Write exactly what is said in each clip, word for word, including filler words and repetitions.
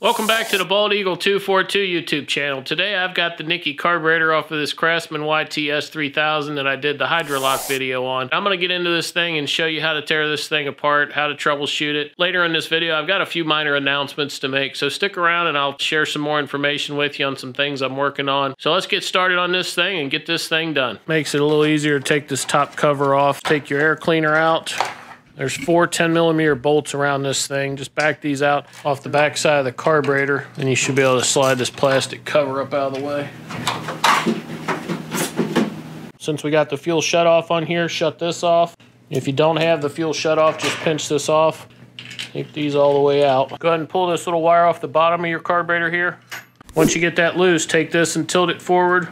Welcome back to the Bald Eagle two forty-two YouTube channel. Today I've got the Nikki carburetor off of this Craftsman Y T S three thousand that I did the Hydro Lock video on. I'm going to get into this thing and show you how to tear this thing apart, how to troubleshoot it. Later in this video, I've got a few minor announcements to make, so stick around and I'll share some more information with you on some things I'm working on. So let's get started on this thing and get this thing done. Makes it a little easier to take this top cover off, take your air cleaner out. There's four ten millimeter bolts around this thing. Just back these out off the back side of the carburetor, and you should be able to slide this plastic cover up out of the way. Since we got the fuel shutoff on here, shut this off. If you don't have the fuel shutoff, just pinch this off. Take these all the way out. Go ahead and pull this little wire off the bottom of your carburetor here. Once you get that loose, take this and tilt it forward.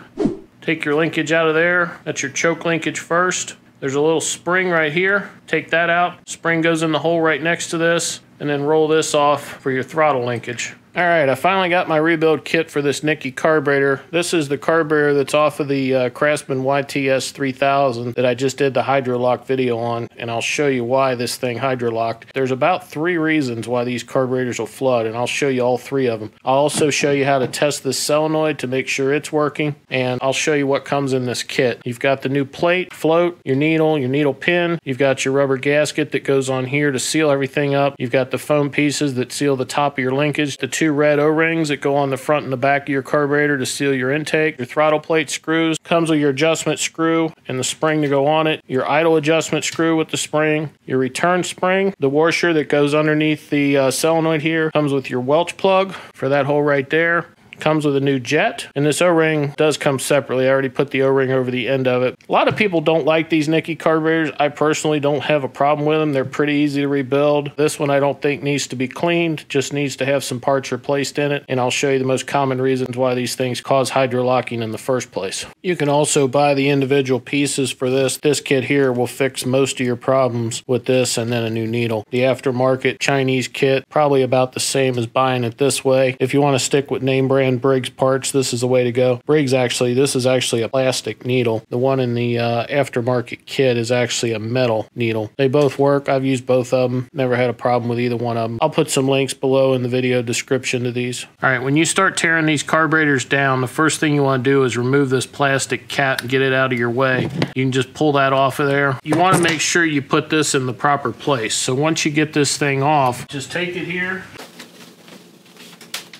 Take your linkage out of there. That's your choke linkage first. There's a little spring right here. Take that out. Spring goes in the hole right next to this, and then roll this off for your throttle linkage. All right, I finally got my rebuild kit for this Nikki carburetor. This is the carburetor that's off of the uh, Craftsman Y T S three thousand that I just did the Hydro Lock video on, and I'll show you why this thing Hydro Locked. There's about three reasons why these carburetors will flood, and I'll show you all three of them. I'll also show you how to test this solenoid to make sure it's working, and I'll show you what comes in this kit. You've got the new plate, float, your needle, your needle pin. You've got your rubber gasket that goes on here to seal everything up. You've got the foam pieces that seal the top of your linkage, the two red O-rings that go on the front and the back of your carburetor to seal your intake, your throttle plate screws, comes with your adjustment screw and the spring to go on it, your idle adjustment screw with the spring, your return spring, the washer that goes underneath the uh, solenoid here, comes with your Welch plug for that hole right there, comes with a new jet, and this O-ring does come separately. I already put the O-ring over the end of it. A lot of people don't like these Nikki carburetors. I personally don't have a problem with them. They're pretty easy to rebuild. This one I don't think needs to be cleaned, just needs to have some parts replaced in it, and I'll show you the most common reasons why these things cause hydro locking in the first place. You can also buy the individual pieces for this. This kit here will fix most of your problems with this, and then a new needle. The aftermarket Chinese kit, probably about the same as buying it this way. If you want to stick with name brand Briggs parts, this is the way to go. Briggs actually, this is actually a plastic needle. The one in the uh, aftermarket kit is actually a metal needle. They both work. I've used both of them. Never had a problem with either one of them. I'll put some links below in the video description to these. All right, when you start tearing these carburetors down, the first thing you want to do is remove this plastic cap and get it out of your way. You can just pull that off of there. You want to make sure you put this in the proper place. So once you get this thing off, just take it here.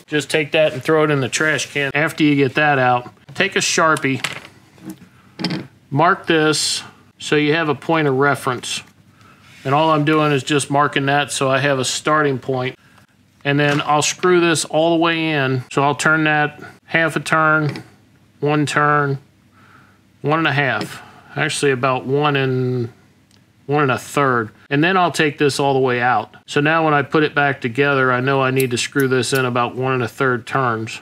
Just take that and throw it in the trash can. After you get that out, take a Sharpie, mark this so you have a point of reference. And all I'm doing is just marking that so I have a starting point. And then I'll screw this all the way in. So I'll turn that half a turn, one turn, one and a half. Actually about one and one and a third. And then I'll take this all the way out. So now when I put it back together, I know I need to screw this in about one and a third turns.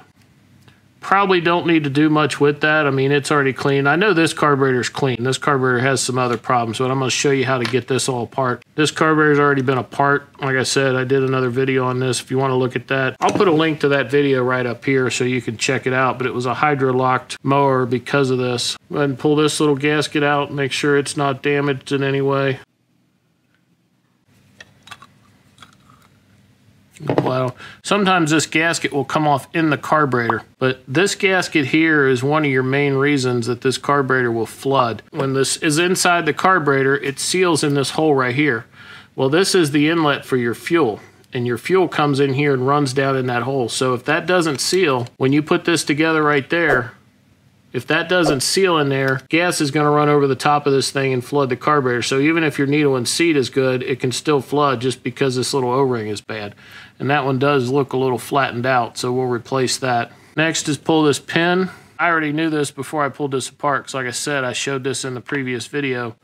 Probably don't need to do much with that. I mean, it's already clean. I know this carburetor's clean. This carburetor has some other problems, but I'm gonna show you how to get this all apart. This carburetor's already been apart. Like I said, I did another video on this if you wanna look at that. I'll put a link to that video right up here so you can check it out, but it was a hydro-locked mower because of this. Go ahead and pull this little gasket out, make sure it's not damaged in any way. Wow. Sometimes this gasket will come off in the carburetor, but this gasket here is one of your main reasons that this carburetor will flood. When this is inside the carburetor, it seals in this hole right here. Well, this is the inlet for your fuel, and your fuel comes in here and runs down in that hole. So if that doesn't seal, when you put this together right there, if that doesn't seal in there, gas is going to run over the top of this thing and flood the carburetor. So even if your needle and seat is good, it can still flood just because this little O-ring is bad. And that one does look a little flattened out, so we'll replace that. Next is pull this pin. I already knew this before I pulled this apart because, like I said, I showed this in the previous video.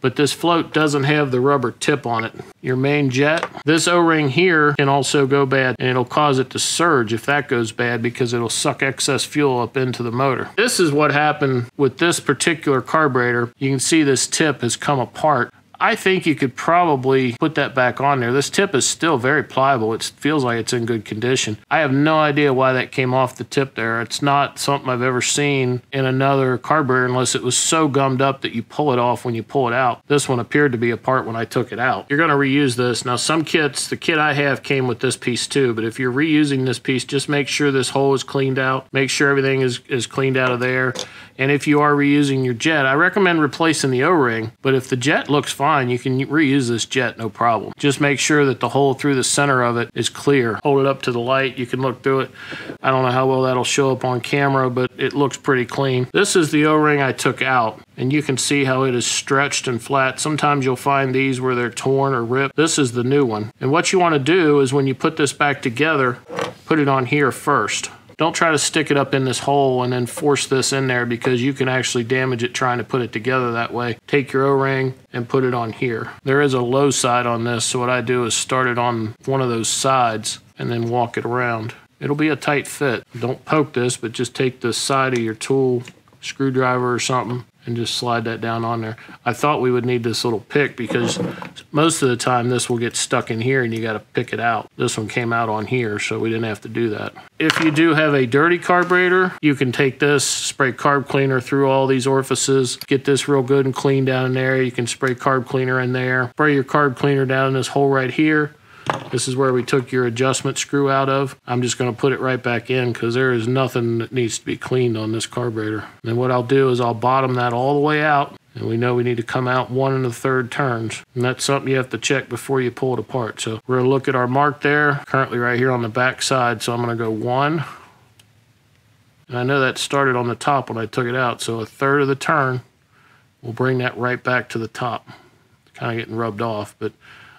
But this float doesn't have the rubber tip on it. Your main jet. This O-ring here can also go bad, and it'll cause it to surge if that goes bad because it'll suck excess fuel up into the motor. This is what happened with this particular carburetor. You can see this tip has come apart. I think you could probably put that back on there. This tip is still very pliable. It feels like it's in good condition. I have no idea why that came off the tip there. It's not something I've ever seen in another carburetor unless it was so gummed up that you pull it off when you pull it out. This one appeared to be apart when I took it out. You're going to reuse this. Now some kits, the kit I have came with this piece too, but if you're reusing this piece, just make sure this hole is cleaned out. Make sure everything is, is cleaned out of there. And if you are reusing your jet, I recommend replacing the O-ring, but if the jet looks fine, you can reuse this jet, no problem. Just make sure that the hole through the center of it is clear. Hold it up to the light, you can look through it. I don't know how well that'll show up on camera, but it looks pretty clean. This is the O-ring I took out, and you can see how it is stretched and flat. Sometimes you'll find these where they're torn or ripped. This is the new one. And what you want to do is when you put this back together, put it on here first. Don't try to stick it up in this hole and then force this in there, because you can actually damage it trying to put it together that way. Take your O-ring and put it on here. There is a low side on this, so what I do is start it on one of those sides and then walk it around. It'll be a tight fit. Don't poke this, but just take the side of your tool, screwdriver or something, and just slide that down on there. I thought we would need this little pick because most of the time this will get stuck in here and you gotta pick it out. This one came out on here, so we didn't have to do that. If you do have a dirty carburetor, you can take this, spray carb cleaner through all these orifices, get this real good and clean down in there. You can spray carb cleaner in there. Spray your carb cleaner down in this hole right here. This is where we took your adjustment screw out of. I'm just going to put it right back in because there is nothing that needs to be cleaned on this carburetor. And what I'll do is I'll bottom that all the way out, and we know we need to come out one and a third turns. And that's something you have to check before you pull it apart. So we're going to look at our mark there, currently right here on the back side. So I'm going to go one. And I know that started on the top when I took it out. So a third of the turn will bring that right back to the top. It's kind of getting rubbed off, but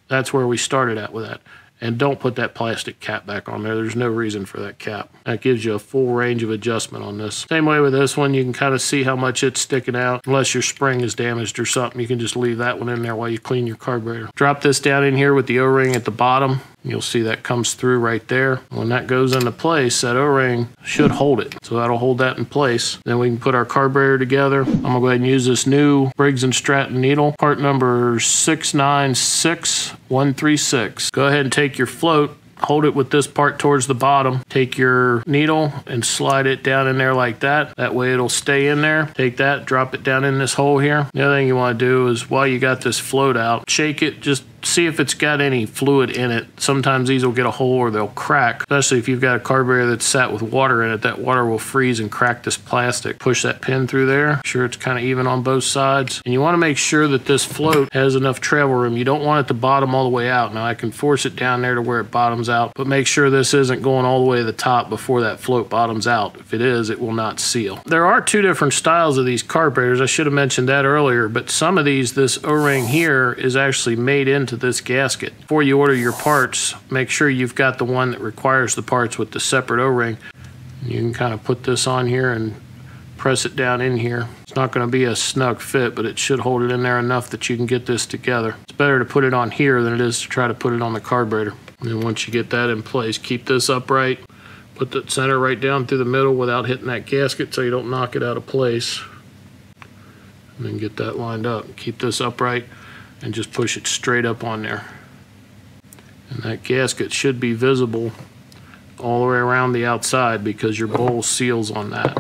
that's where we started at with that. And don't put that plastic cap back on there. There's no reason for that cap. That gives you a full range of adjustment on this. Same way with this one, you can kind of see how much it's sticking out. Unless your spring is damaged or something, you can just leave that one in there while you clean your carburetor. Drop this down in here with the O-ring at the bottom. You'll see that comes through right there. When that goes into place, that O-ring should hold it. So that'll hold that in place. Then we can put our carburetor together. I'm gonna go ahead and use this new Briggs and Stratton needle, part number six nine six one three six. Go ahead and take your float, hold it with this part towards the bottom. Take your needle and slide it down in there like that. That way it'll stay in there. Take that, drop it down in this hole here. The other thing you want to do is while you got this float out, shake it, just see if it's got any fluid in it. Sometimes these will get a hole or they'll crack, especially if you've got a carburetor that's sat with water in it. That water will freeze and crack this plastic. Push that pin through there. Make sure it's kind of even on both sides. And you want to make sure that this float has enough travel room. You don't want it to bottom all the way out. Now I can force it down there to where it bottoms out, but make sure this isn't going all the way to the top before that float bottoms out. If it is, it will not seal. There are two different styles of these carburetors. I should have mentioned that earlier, but some of these, this O-ring here is actually made into this gasket. Before you order your parts, make sure you've got the one that requires the parts with the separate O-ring. You can kind of put this on here and press it down in here. It's not going to be a snug fit, but it should hold it in there enough that you can get this together. It's better to put it on here than it is to try to put it on the carburetor. And then once you get that in place, keep this upright. Put the center right down through the middle without hitting that gasket so you don't knock it out of place. And then get that lined up. Keep this upright and just push it straight up on there. And that gasket should be visible all the way around the outside because your bowl seals on that.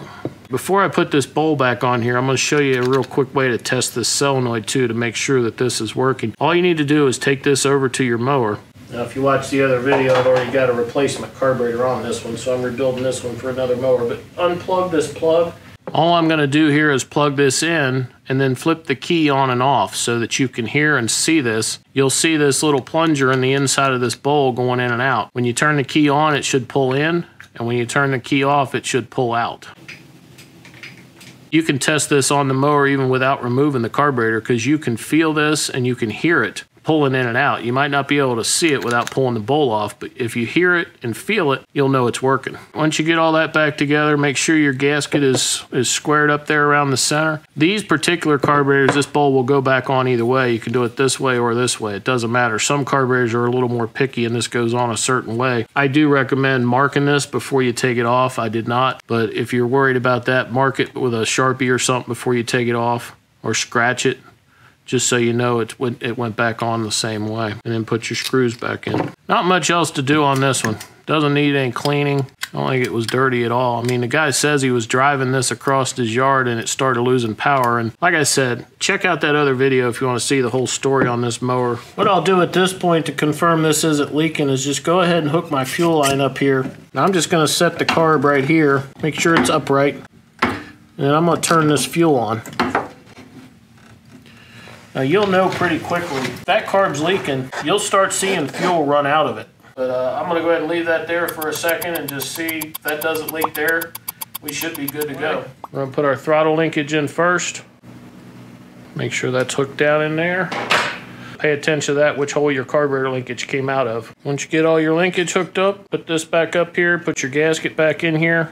Before I put this bowl back on here, I'm going to show you a real quick way to test this solenoid too to make sure that this is working. All you need to do is take this over to your mower. Now if you watch the other video, I've already got a replacement carburetor on this one, so I'm rebuilding this one for another mower. But unplug this plug. All I'm going to do here is plug this in and then flip the key on and off so that you can hear and see this. You'll see this little plunger in the inside of this bowl going in and out. When you turn the key on, it should pull in, and when you turn the key off, it should pull out. You can test this on the mower even without removing the carburetor because you can feel this and you can hear it pulling in and out. You might not be able to see it without pulling the bowl off, but if you hear it and feel it, you'll know it's working. Once you get all that back together, make sure your gasket is, is squared up there around the center. These particular carburetors, this bowl will go back on either way. You can do it this way or this way. It doesn't matter. Some carburetors are a little more picky and this goes on a certain way. I do recommend marking this before you take it off. I did not, but if you're worried about that, mark it with a Sharpie or something before you take it off or scratch it. just so you know it went, it went back on the same way. And then put your screws back in. Not much else to do on this one. Doesn't need any cleaning. I don't think it was dirty at all. I mean, the guy says he was driving this across his yard and it started losing power. And like I said, check out that other video if you want to see the whole story on this mower. What I'll do at this point to confirm this isn't leaking is just go ahead and hook my fuel line up here. Now I'm just going to set the carb right here, make sure it's upright. And then I'm going to turn this fuel on. Now you'll know pretty quickly, if that carb's leaking, you'll start seeing fuel run out of it. But uh, I'm going to go ahead and leave that there for a second and just see if that doesn't leak there. We should be good to go. We're going to put our throttle linkage in first. Make sure that's hooked down in there. Pay attention to that, which hole your carburetor linkage came out of. Once you get all your linkage hooked up, put this back up here, put your gasket back in here.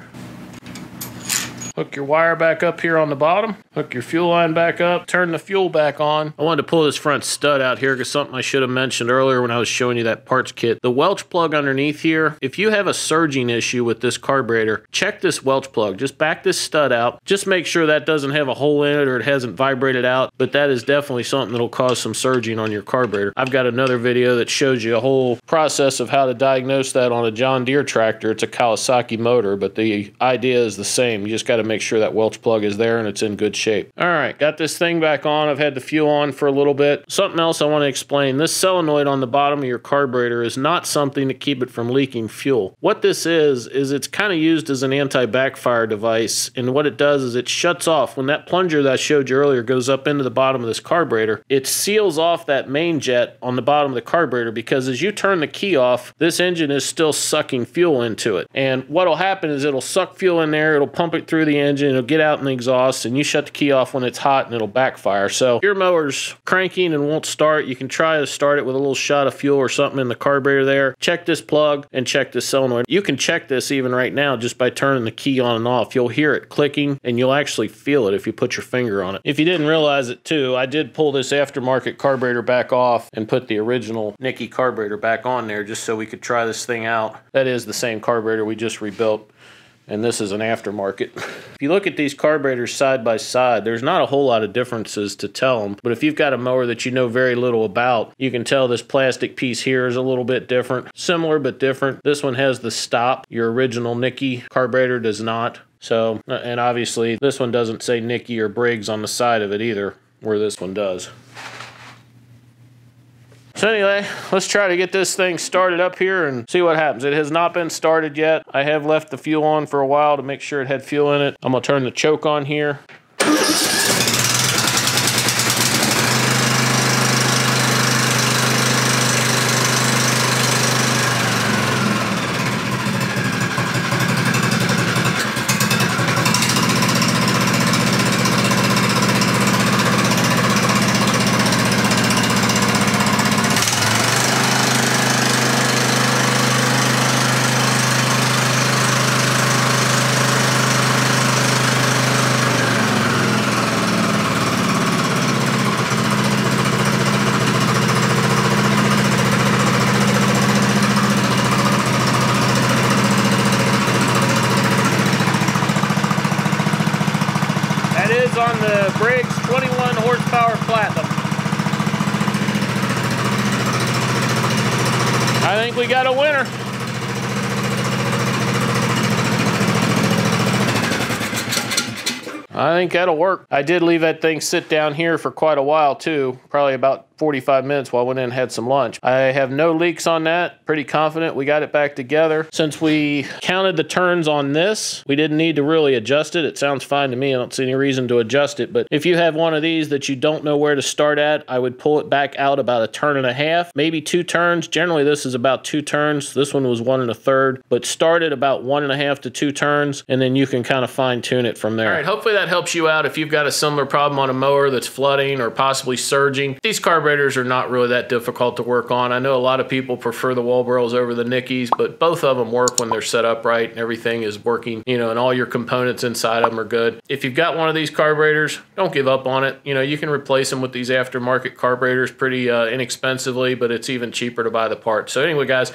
Hook your wire back up here on the bottom. Hook your fuel line back up. Turn the fuel back on. I wanted to pull this front stud out here because something I should have mentioned earlier when I was showing you that parts kit. The Welch plug underneath here, if you have a surging issue with this carburetor, check this Welch plug. Just back this stud out. Just make sure that doesn't have a hole in it or it hasn't vibrated out, but that is definitely something that'll cause some surging on your carburetor. I've got another video that shows you a whole process of how to diagnose that on a John Deere tractor. It's a Kawasaki motor, but the idea is the same. You just got to make sure that Welch plug is there and it's in good shape. All right, got this thing back on. I've had the fuel on for a little bit. Something else I want to explain. This solenoid on the bottom of your carburetor is not something to keep it from leaking fuel. What this is, is it's kind of used as an anti-backfire device, and what it does is it shuts off. When that plunger that I showed you earlier goes up into the bottom of this carburetor, it seals off that main jet on the bottom of the carburetor because as you turn the key off, this engine is still sucking fuel into it. And what'll happen is it'll suck fuel in there, it'll pump it through the engine, it'll get out in the exhaust, and you shut the key off when it's hot and it'll backfire. So your mower's cranking and won't start. You can try to start it with a little shot of fuel or something in the carburetor there. Check this plug and check this solenoid. You can check this even right now just by turning the key on and off. You'll hear it clicking and you'll actually feel it if you put your finger on it. If you didn't realize it too, I did pull this aftermarket carburetor back off and put the original Nikki carburetor back on there just so we could try this thing out. That is the same carburetor we just rebuilt. And this is an aftermarket. If you look at these carburetors side by side, there's not a whole lot of differences to tell them. But if you've got a mower that you know very little about, you can tell this plastic piece here is a little bit different. Similar but different. This one has the stop. Your original Nikki carburetor does not. So, and obviously this one doesn't say Nikki or Briggs on the side of it either, where this one does. So anyway, let's try to get this thing started up here and see what happens. It has not been started yet. I have left the fuel on for a while to make sure it had fuel in it. I'm gonna turn the choke on here. We got a winner. I think that'll work. I did leave that thing sit down here for quite a while too, probably about forty-five minutes while I went in and had some lunch. I have no leaks on that. Pretty confident we got it back together. Since we counted the turns on this, we didn't need to really adjust it. It sounds fine to me. I don't see any reason to adjust it. But if you have one of these that you don't know where to start at, I would pull it back out about a turn and a half, maybe two turns. Generally, this is about two turns. This one was one and a third, but start at about one and a half to two turns, and then you can kind of fine tune it from there. All right, hopefully that helps you out if you've got a similar problem on a mower that's flooding or possibly surging. These carburetors are not really that difficult to work on. I know a lot of people prefer the Walbros over the Nikkis, but both of them work when they're set up right and everything is working, you know, and all your components inside of them are good. If you've got one of these carburetors, don't give up on it. You know, you can replace them with these aftermarket carburetors pretty uh, inexpensively, but it's even cheaper to buy the part. So anyway, guys,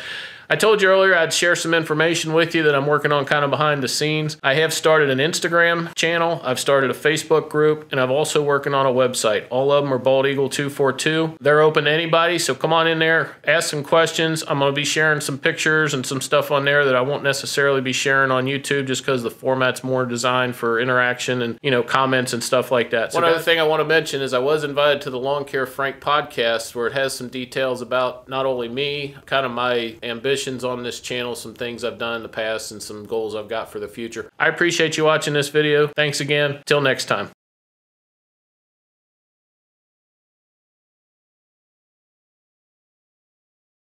I told you earlier I'd share some information with you that I'm working on kind of behind the scenes. I have started an Instagram channel, I've started a Facebook group, and I've also working on a website. All of them are Bald Eagle two forty-two. They're open to anybody, so come on in there, ask some questions. I'm going to be sharing some pictures and some stuff on there that I won't necessarily be sharing on YouTube just because the format's more designed for interaction and, you know, comments and stuff like that. So one other thing I want to mention is I was invited to the Lawn Care Frank podcast, where it has some details about not only me, kind of my ambitions on this channel, some things I've done in the past, and some goals I've got for the future. I appreciate you watching this video. Thanks again. Till next time.